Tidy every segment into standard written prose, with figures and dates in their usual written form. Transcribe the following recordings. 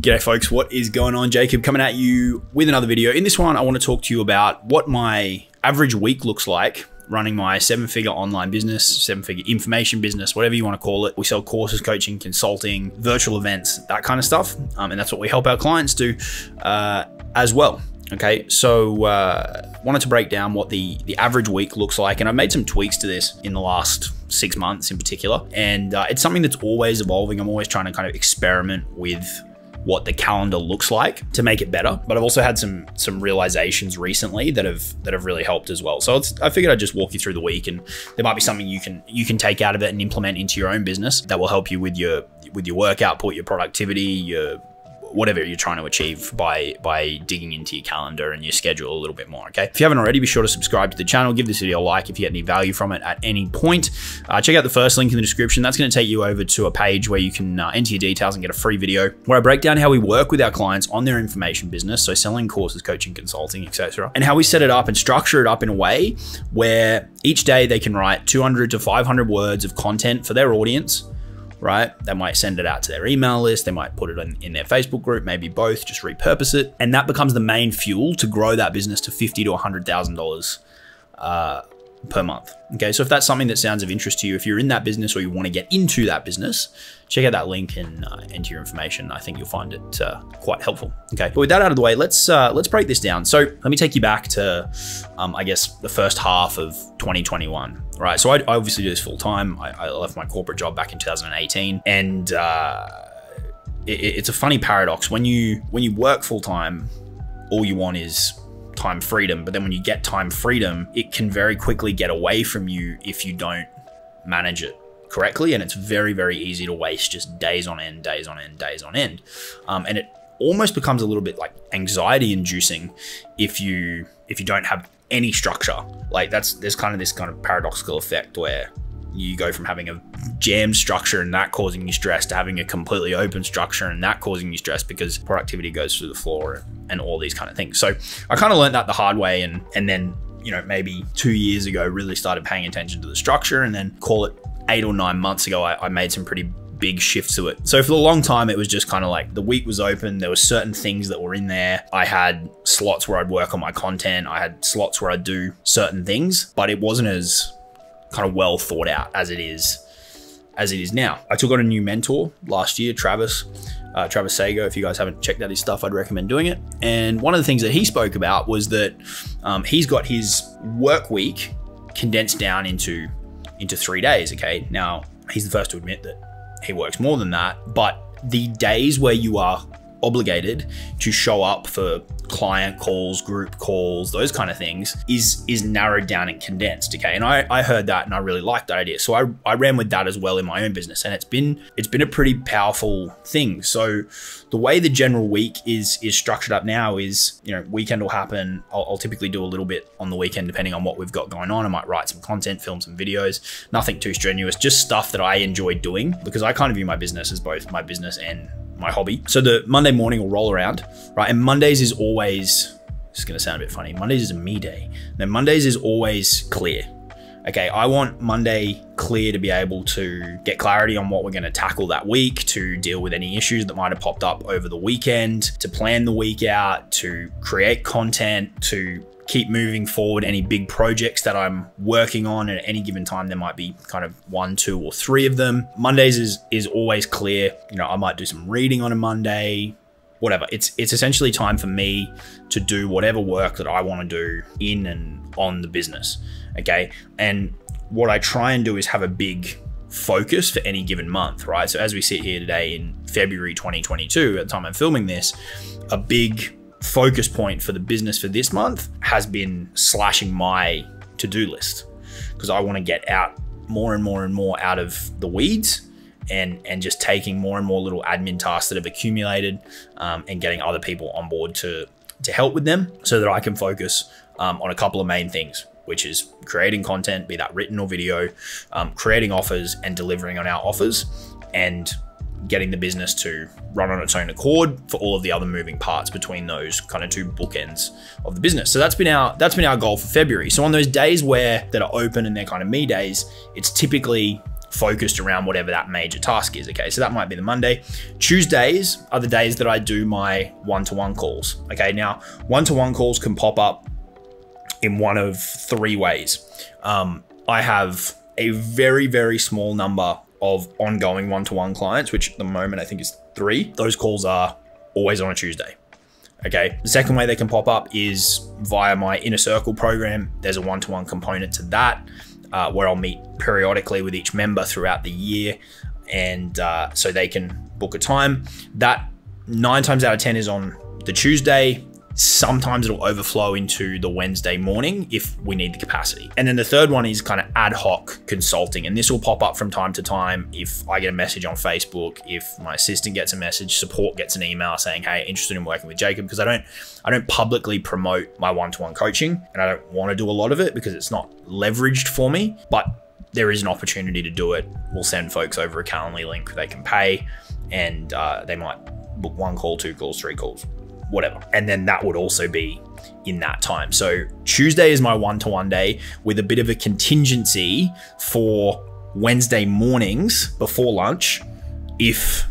G'day folks, what is going on? Jacob coming at you with another video. In this one, I want to talk to you about what my average week looks like running my seven-figure online business, seven-figure information business, whatever you want to call it. We sell courses, coaching, consulting, virtual events, that kind of stuff. And that's what we help our clients do as well. Okay, so wanted to break down what the average week looks like. And I've made some tweaks to this in the last 6 months in particular. And it's something that's always evolving. I'm always trying to kind of experiment with what the calendar looks like to make it better. But I've also had some realizations recently that have really helped as well. So I figured I'd just walk you through the week, and there might be something you can take out of it and implement into your own business that will help you with your work output, your productivity, your whatever you're trying to achieve by digging into your calendar and your schedule a little bit more, okay? If you haven't already, be sure to subscribe to the channel. Give this video a like if you get any value from it at any point. Check out the first link in the description. That's gonna take you over to a page where you can enter your details and get a free video where I break down how we work with our clients on their information business, so selling courses, coaching, consulting, etc., and how we set it up and structure it up in a way where each day they can write 200 to 500 words of content for their audience, right? They might send it out to their email list. They might put it in their Facebook group, maybe both, just repurpose it. And that becomes the main fuel to grow that business to $50,000 to $100,000 per month. Okay, so if that's something that sounds of interest to you, if you're in that business or you want to get into that business, check out that link and enter your information. I think you'll find it quite helpful. Okay, but with that out of the way, let's break this down. So let me take you back to, I guess, the first half of 2021, right? So I obviously do this full time. I left my corporate job back in 2018, and it's a funny paradox. When you work full time, all you want is time freedom. But then when you get time freedom, it can very quickly get away from you if you don't manage it correctly. And it's very, very easy to waste just days on end, days on end, days on end. And it almost becomes a little bit like anxiety inducing if you don't have any structure. Like there's kind of this kind of paradoxical effect where you go from having a jammed structure and that causing you stress to having a completely open structure and that causing you stress because productivity goes through the floor and all these kind of things. So I kind of learned that the hard way, and then, you know, maybe 2 years ago, really started paying attention to the structure, and then call it 8 or 9 months ago, I made some pretty big shifts to it. So for a long time, it was just kind of like the week was open. There were certain things that were in there. I had slots where I'd work on my content. I had slots where I'd do certain things, but it wasn't as kind of well thought out as it is now. I took on a new mentor last year, Travis Sago. If you guys haven't checked out his stuff, I'd recommend doing it. And one of the things that he spoke about was that he's got his work week condensed down into 3 days, okay? Now, he's the first to admit that he works more than that, but the days where you are obligated to show up for client calls, group calls, those kind of things is narrowed down and condensed, okay? And I heard that and I really liked that idea. So I ran with that as well in my own business, and it's been a pretty powerful thing. So the way the general week is structured up now is, you know, weekend will happen. I'll typically do a little bit on the weekend, depending on what we've got going on. I might write some content, film some videos, nothing too strenuous, just stuff that I enjoy doing, because I kind of view my business as both my business and my hobby. So the Monday morning will roll around, right? And Mondays is always, this is gonna sound a bit funny, Mondays is a me day. Now Mondays is always clear. Okay, I want Monday clear to be able to get clarity on what we're gonna tackle that week, to deal with any issues that might've popped up over the weekend, to plan the week out, to create content, to keep moving forward any big projects that I'm working on. At any given time, there might be kind of 1, 2, or 3 of them. Mondays is always clear. You know, I might do some reading on a Monday, whatever. It's essentially time for me to do whatever work that I want to do in and on the business, okay? And what I try and do is have a big focus for any given month, right? So as we sit here today in February 2022, at the time I'm filming this, a big focus point for the business for this month has been slashing my to-do list, because I want to get out more and more and more out of the weeds, and just taking more and more little admin tasks that have accumulated, and getting other people on board to help with them, so that I can focus on a couple of main things, which is creating content, be that written or video, creating offers and delivering on our offers, and getting the business to run on its own accord for all of the other moving parts between those kind of two bookends of the business. So that's been our goal for February. So on those days that are open and they're kind of me days, it's typically focused around whatever that major task is. Okay, so that might be the Monday. Tuesdays are the days that I do my one-to-one calls. Okay, now one-to-one calls can pop up in one of three ways. I have a very, very small number of ongoing one-to-one clients, which at the moment I think is 3. Those calls are always on a Tuesday. Okay, the second way they can pop up is via my Inner Circle program. There's a one-to-one component to that, where I'll meet periodically with each member throughout the year. And so they can book a time. That 9 times out of 10 is on the Tuesday. Sometimes it'll overflow into the Wednesday morning if we need the capacity. And then the third one is kind of ad hoc consulting. And this will pop up from time to time. If I get a message on Facebook, if my assistant gets a message, support gets an email saying, hey, interested in working with Jacob, because I don't publicly promote my one-to-one coaching, and I don't want to do a lot of it because it's not leveraged for me, but there is an opportunity to do it. We'll send folks over a Calendly link they can pay, and they might book 1 call, 2 calls, 3 calls, whatever. And then that would also be in that time. So Tuesday is my one-to-one day, with a bit of a contingency for Wednesday mornings before lunch, if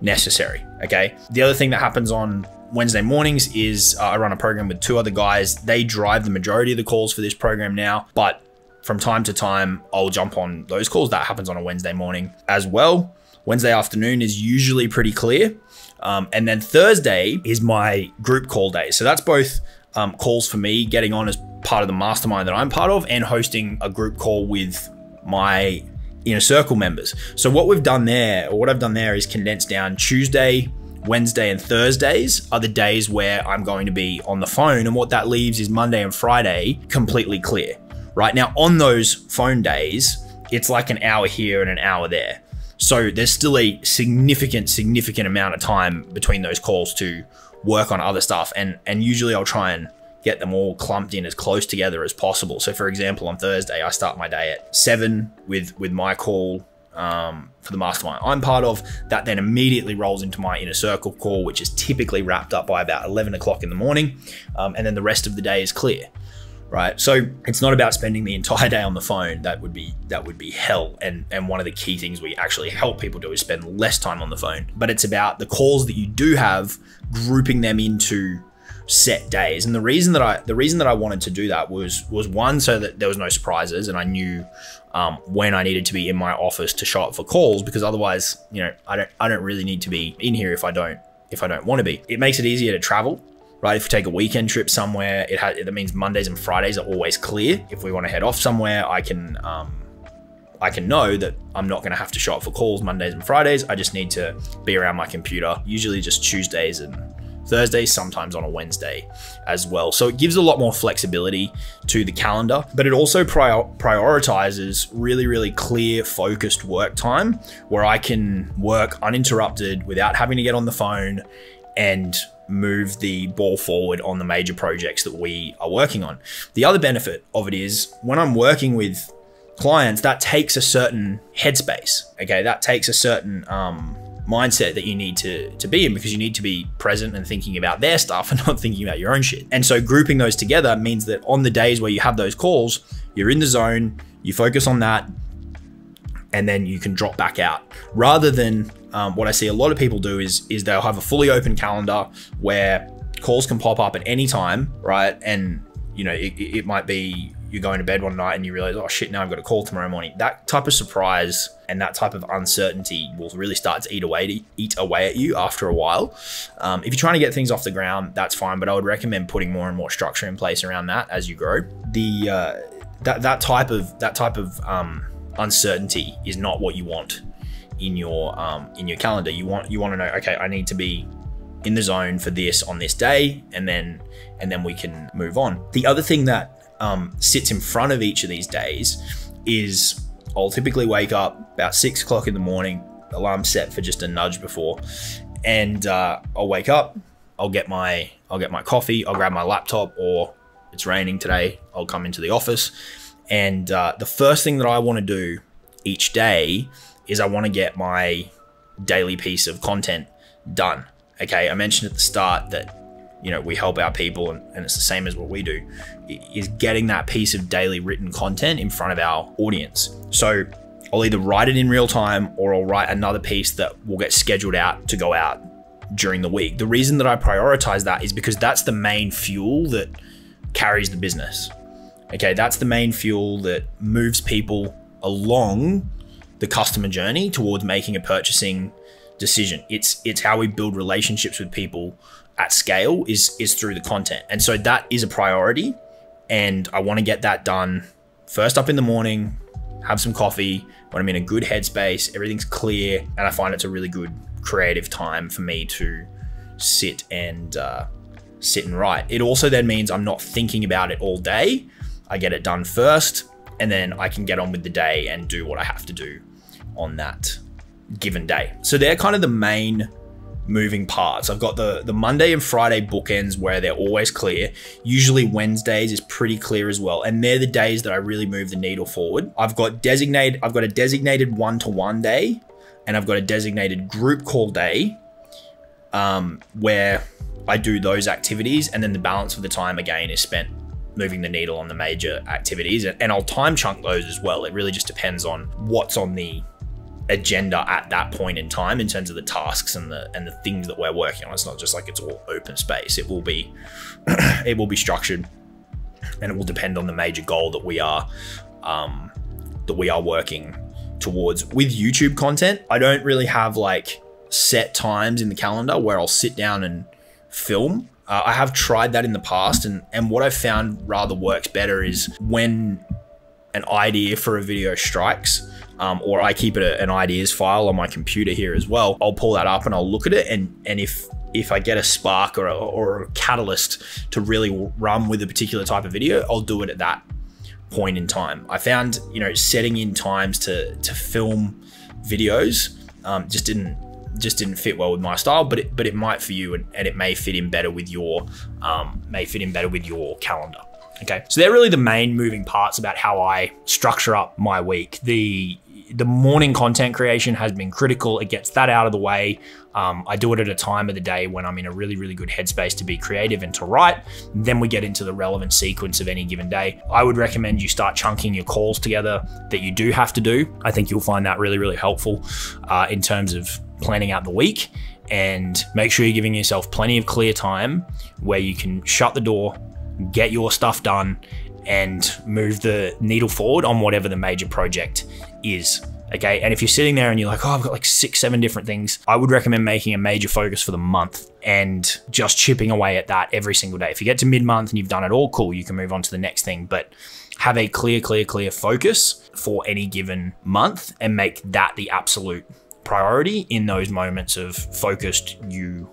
necessary, okay? The other thing that happens on Wednesday mornings is I run a program with 2 other guys. They drive the majority of the calls for this program now, but from time to time, I'll jump on those calls. That happens on a Wednesday morning as well. Wednesday afternoon is usually pretty clear. And then Thursday is my group call day. So that's both calls for me getting on as part of the mastermind that I'm part of, and hosting a group call with my Inner Circle members. So what we've done there, or what I've done there, is condensed down Tuesday, Wednesday, and Thursdays are the days where I'm going to be on the phone. And what that leaves is Monday and Friday completely clear. Right now on those phone days, it's like an hour here and an hour there. So there's still a significant amount of time between those calls to work on other stuff. And usually I'll try and get them all clumped in as close together as possible. So for example, on Thursday, I start my day at 7 with my call for the mastermind I'm part of. That then immediately rolls into my Inner Circle call, which is typically wrapped up by about 11 o'clock in the morning. And then the rest of the day is clear. Right, so it's not about spending the entire day on the phone. That would be hell. And one of the key things we actually help people do is spend less time on the phone. But it's about the calls that you do have, grouping them into set days. And the reason that I wanted to do that was one, so that there was no surprises, and I knew when I needed to be in my office to show up for calls, because otherwise, you know, I don't really need to be in here if I don't want to be. It makes it easier to travel. Right, if we take a weekend trip somewhere, that means Mondays and Fridays are always clear. If we want to head off somewhere, I can know that I'm not going to have to show up for calls Mondays and Fridays. I just need to be around my computer, usually just Tuesdays and Thursdays, sometimes on a Wednesday as well. So it gives a lot more flexibility to the calendar, but it also prioritizes really, really clear, focused work time where I can work uninterrupted without having to get on the phone and move the ball forward on the major projects that we are working on. The other benefit of it is when I'm working with clients, that takes a certain headspace. Okay, that takes a certain mindset that you need to be in, because you need to be present and thinking about their stuff and not thinking about your own shit. And so grouping those together means that on the days where you have those calls, you're in the zone, you focus on that, and then you can drop back out, rather than what I see a lot of people do is they'll have a fully open calendar where calls can pop up at any time, right? And you know, it might be you're going to bed one night and you realize, oh shit, now I've got a call tomorrow morning. That type of surprise and that type of uncertainty will really start to eat away at you after a while. If you're trying to get things off the ground, that's fine, but I would recommend putting more and more structure in place around that as you grow. The that type of uncertainty is not what you want in your calendar. You want to know, okay, I need to be in the zone for this on this day, and then we can move on. The other thing that sits in front of each of these days is I'll typically wake up about 6 o'clock in the morning, alarm set for just a nudge before, and I'll wake up, I'll get my coffee, I'll grab my laptop, or it's raining today, I'll come into the office. And the first thing that I want to do each day is I want to get my daily piece of content done. Okay, I mentioned at the start that, you know, we help our people, and it's the same as what we do, is getting that piece of daily written content in front of our audience. So I'll either write it in real time or I'll write another piece that will get scheduled out to go out during the week. The reason that I prioritize that is because that's the main fuel that carries the business. Okay, that's the main fuel that moves people along the customer journey towards making a purchasing decision. It's how we build relationships with people at scale is through the content. And so that is a priority. And I want to get that done first up in the morning, have some coffee when I'm in a good headspace, everything's clear. And I find it's a really good creative time for me to sit and write. It also then means I'm not thinking about it all day. I get it done first and then I can get on with the day and do what I have to do on that given day. So they're kind of the main moving parts. I've got the Monday and Friday bookends where they're always clear. Usually Wednesdays is pretty clear as well. And they're the days that I really move the needle forward. I've got a designated one-to-one day and I've got a designated group call day where I do those activities. And then the balance of the time again is spent moving the needle on the major activities. And I'll time chunk those as well. It really just depends on what's on the agenda at that point in time in terms of the tasks and the things that we're working on. It's not just like it's all open space. It will be it will be structured and it will depend on the major goal that we are working towards. With YouTube content, I don't really have like set times in the calendar where I'll sit down and film. I have tried that in the past, and what I've found rather works better is when an idea for a video strikes, or I keep it an ideas file on my computer here as well. I'll pull that up and I'll look at it, and if I get a spark or a catalyst to really run with a particular type of video, I'll do it at that point in time. I found, you know, setting in times to film videos just didn't fit well with my style, but it might for you, and it may fit in better with your calendar. Okay, so they're really the main moving parts about how I structure up my week. The morning content creation has been critical. It gets that out of the way. I do it at a time of the day when I'm in a really, really good headspace to be creative and to write. Then we get into the relevant sequence of any given day. I would recommend you start chunking your calls together that you do have to do. I think you'll find that really, really helpful in terms of planning out the week, and make sure you're giving yourself plenty of clear time where you can shut the door, get your stuff done, and move the needle forward on whatever the major project is. Okay, and if you're sitting there and you're like, oh, I've got like 6, 7 different things, I would recommend making a major focus for the month and just chipping away at that every single day. If you get to mid-month and you've done it all, cool, you can move on to the next thing, but have a clear focus for any given month and make that the absolute priority in those moments of focused you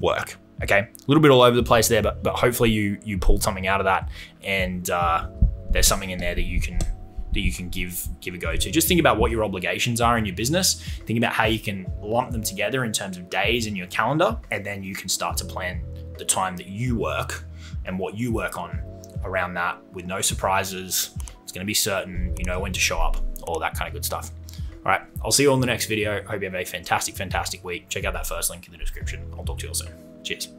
work. Okay, a little bit all over the place there, but hopefully you pulled something out of that, and there's something in there that you can give a go to. Just think about what your obligations are in your business. Think about how you can lump them together in terms of days in your calendar, and then you can start to plan the time that you work and what you work on around that with no surprises. It's going to be certain, you know, when to show up, all that kind of good stuff. All right, I'll see you all in the next video. Hope you have a fantastic week. Check out that first link in the description. I'll talk to you all soon. Cheers.